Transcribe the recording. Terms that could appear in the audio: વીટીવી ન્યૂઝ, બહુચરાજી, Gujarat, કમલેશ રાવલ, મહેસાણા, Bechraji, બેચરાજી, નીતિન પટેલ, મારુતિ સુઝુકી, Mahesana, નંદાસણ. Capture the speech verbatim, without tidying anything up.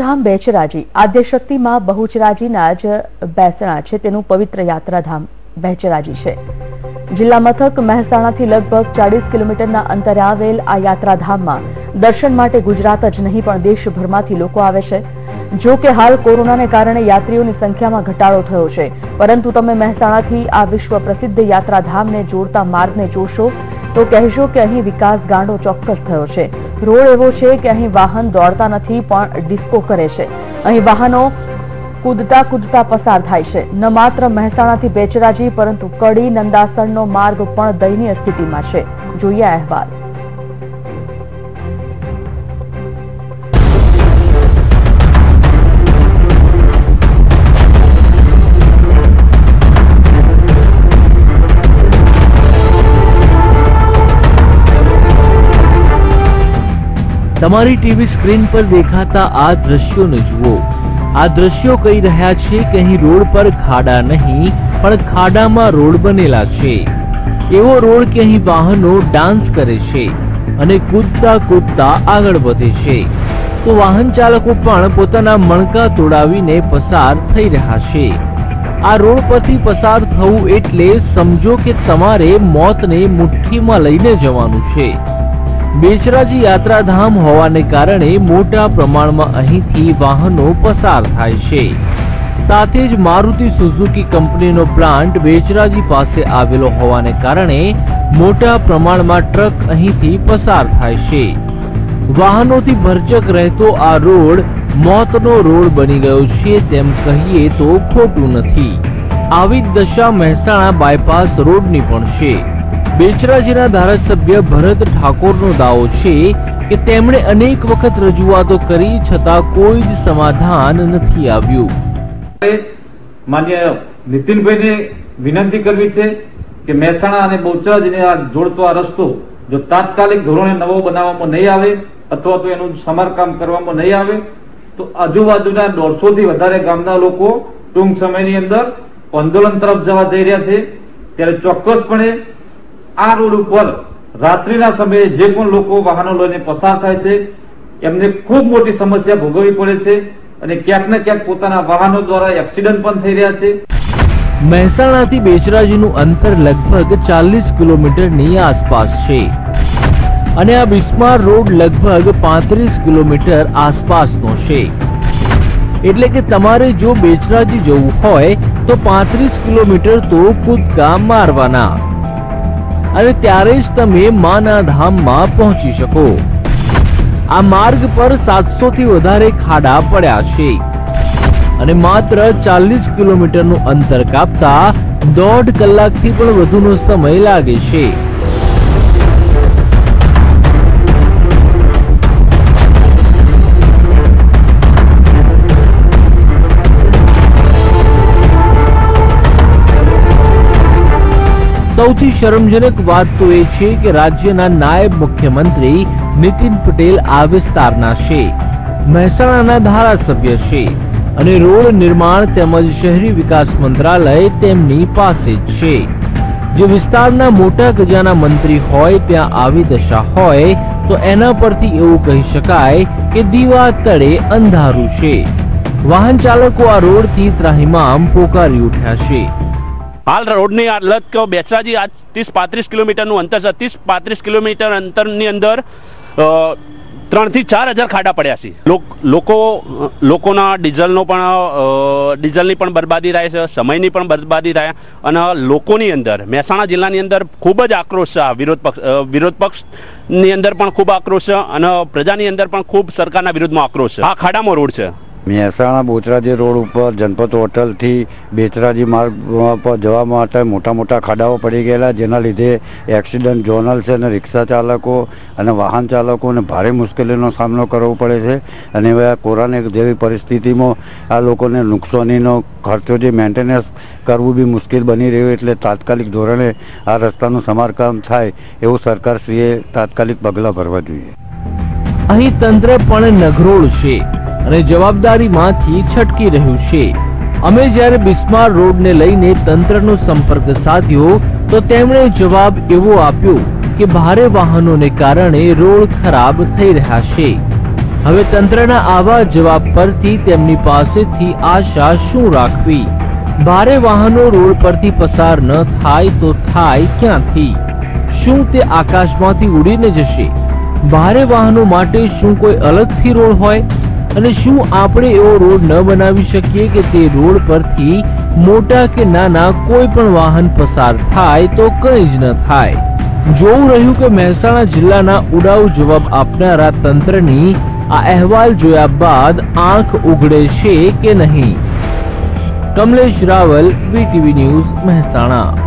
યાત્રાધામ બેચરાજી આદ્યશક્તિ માં બહુચરાજીના જ બેસણા છે તેનું પવિત્ર યાત્રાધામ બેચરાજી છે। જિલ્લા મથક મહેસાણાથી લગભગ ચાલીસ કિલોમીટરના અંતરે આવેલ આ યાત્રાધામમાં દર્શન માટે ગુજરાત જ નહીં પણ દેશભરમાંથી લોકો આવે છે। જો કે હાલ કોરોનાને કારણે યાત્રીઓની સંખ્યામાં ઘટાડો થયો છે, પરંતુ તમે મહેસાણાથી આ વિશ્વ પ્રસિદ્ધ યાત્રાધામને જોડતા માર્ગને જોશો તો કહેશો કે અહીં વિકાસ ગાંડો ચોક્કસ થયો છે। રોડ એવો છે કે અહીં વાહન દોડતા નથી પણ ડિસ્કો કરે છે। અહીં વાહનો કૂદતા કૂદતા પસાર થાય છે। ન માત્ર મહેસાણાથી બેચરાજી પરંતુ કડી નંદાસણનો માર્ગ પણ દયનીય સ્થિતિમાં છે। જોઈએ અહેવાલ। तमारी टीवी स्क्रीन पर देखाता आ दृश्यों ने जुओ। आ दृश्यों कही रहा छे के अहीं रोड पर खाड़ा नहीं पण खाड़ा में रोड बनेला छे। एवो रोड के अहीं वाहनों डांस करे छे अने कूदता कूदता आगळ वधे छे। तो वाहन चालको पण पोताना मणका तोड़ावीने पसार थई रहा छे। आ रोड परथी पसार थवुं एटले समजो के तमारे मौतने मुठ्ठीमां लईने जवानुं छे। बेचराजी यात्राधाम होवाने कारणे मोटा प्रमाणमां અહીંથી વાહનો પસાર થાય છે। સાથે જ મારુતિ સુઝુકી કંપનીનો પ્લાન્ટ બેચરાજી પાસે આવેલો હોવાને કારણે મોટા પ્રમાણમાં ટ્રક અહીંથી પસાર થાય છે। વાહનોથી ભરચક રહેતો આ રોડ મોતનો રોડ બની ગયો છે તેમ કહીએ તો ખોટું નથી। આવી દશા મહેસાણા બાયપાસ રોડની પણ છે। बेचराजीना धारासभ्य भरत ठाकोरनो दावो छे के तेमणे अनेक वखत रजूआतो करी छतां कोई ज समाधान नथी आव्युं। माननीय नितिनभाईने विनंती करवी छे के महेसाणा अने बेचराजीने आ जोड़तो आ रस्तो जो तात्कालिक धोरणे नवो बनाववामां नहीं आवे अथवा तो एनुं समारकाम करवामां नहीं आवे तो आजूबाजूना दौड़सो थी वधारे गामना लोको टूंक समयनी अंदर आंदोलन तरफ जवा जई रह्या छे। त्यारे चोक्कसपणे आ रोड पर रात्रिना समय जे कोण लोको वाहनो लईने पसार थाय छे एमने खूब मोटी समस्या भोगववी पड़े छे अने क्यांक ने क्यांक पोताना वाहनो द्वारा एक्सिडेंट पण थई रह्या छे। महेसाणाथी बेचराजीनुं अंतर लगभग चालीस किलोमीटरनी आसपास छे अने आ बिस्मार रोड लगभग पैंतीस किलोमीटर आसपासनो छे। एटले के तमारे जो बेचराजी जवुं होय तो पैंतीस किलोमीटर तो कूदका मारवाना अरे त्यारे ज तमे माना धाम में पहुंची शको। आ मार्ग पर सात सौ थी वधारे खाड़ा पड्या छे अने मात्र चालीस किलोमीटर नु अंतर कापता दौड़ कलाक थी पण वधुनो समय लागे छे। સૌથી શરમજનક વાત તો એ છે કે રાજ્યના નાયબ મુખ્યમંત્રી નીતિન પટેલ આ વિસ્તારના છે, મહેસાણાના ધારાસભ્ય છે અને રોડ નિર્માણ તેમજ શહેરી વિકાસ મંત્રાલય તેમની પાસે છે। જે વિસ્તારના મોટા ગજાના મંત્રી હોય ત્યાં આવી દશા હોય તો એના પરથી એવું કહી શકાય કે દીવા તળે અંધારું છે। વાહન ચાલકો આ રોડથી ત્રાહિમામ પોકારી ઉઠ્યા છે। हाल रोडनी लत कहो बेचराजी आज तीस पैंतीस किलोमीटर अंतर है। तीस पैंतीस किलोमीटर अंतर अंदर त्रण थी चार हज़ार खाड़ा पड़ा है। लोक लोको लोकोना डीजलनो पण डीजलनी पण बर्बादी रहे छे, समयनी पण बर्बादी रहे अने लोकोनी अंदर महेसाणा जिल्लानी अंदर खूब ज आक्रोश छे। विरोध पक्ष विरोध पक्ष नी अंदर पण खूब आक्रोश छे अने प्रजानी अंदर पण खूब सरकारना विरोधमां आक्रोश छे। आ खाडामां रोड छे। મહેસાણા બોચરાજી રોડ ઉપર જનપથ હોટલથી બેચરાજી માર્ગ પર જવા માટે મોટા મોટા ખાડાઓ પડી ગયેલા જેના લીધે એક્સિડન્ટ ઝોનલ છે અને રિક્ષા ચાલકો અને વાહન ચાલકોને ભારે મુશ્કેલીનો સામનો કરવો પડે છે અને હવે કોરોના જેવી પરિસ્થિતિમાં આ લોકોને નુકસાનીનો ખર્ચો જે મેન્ટેનન્સ કરવું બી મુશ્કેલ બની રહ્યું, એટલે તાત્કાલિક ધોરણે આ રસ્તાનું સમારકામ થાય એવું સરકારશ્રીએ તાત્કાલિક પગલાં ભરવા જોઈએ। અહીં તંત્ર પણ નગરોળ છે અને જવાબદારીમાંથી છટકી રહ્યું છે। અમે જ્યારે બિસ્માર રોડને લઈને તંત્રનો સંપર્ક સાધ્યો તો તેમણે જવાબ એવો આપ્યો કે ભારે વાહનોને કારણે રોડ ખરાબ થઈ રહ્યા છે। હવે તંત્રના આવા જવાબ પરથી તેમની પાસેથી આશા શું રાખવી? ભારે વાહનો રોડ પરથી પસાર ન થાય તો થાય ક્યાંથી? શું તે આકાશમાંથી ઉડીને જશે? ભારે વાહનો માટે શું કોઈ અલગથી રોડ હોય? અને શું આપણે એવો રોડ ન બનાવી શકીએ કે તે રોડ પરથી મોટા કે નાના કોઈ પણ વાહન પસાર થાય તો કંઈ જ ન થાય? જોવું રહ્યું કે મહેસાણા જિલ્લાના ઉડાઉ જવાબ આપનારા તંત્રની આ અહેવાલ જોયા બાદ આંખ ઉઘડે છે કે નહીં? કમલેશ રાવલ, વીટીવી ન્યૂઝ, મહેસાણા।